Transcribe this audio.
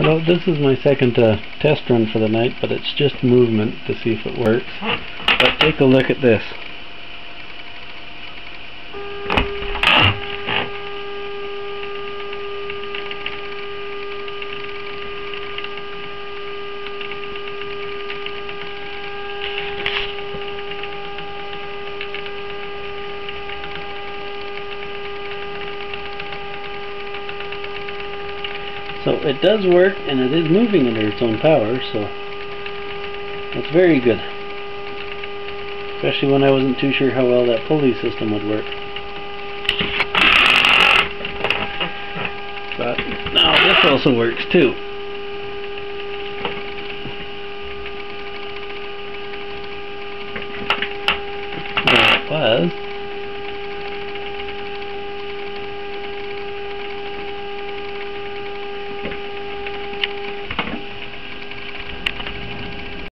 Hello, this is my second test run for the night, but it's just movement to see if it works. But take a look at this. So it does work, and it is moving under its own power, so that's very good. Especially when I wasn't too sure how well that pulley system would work. But now this also works too.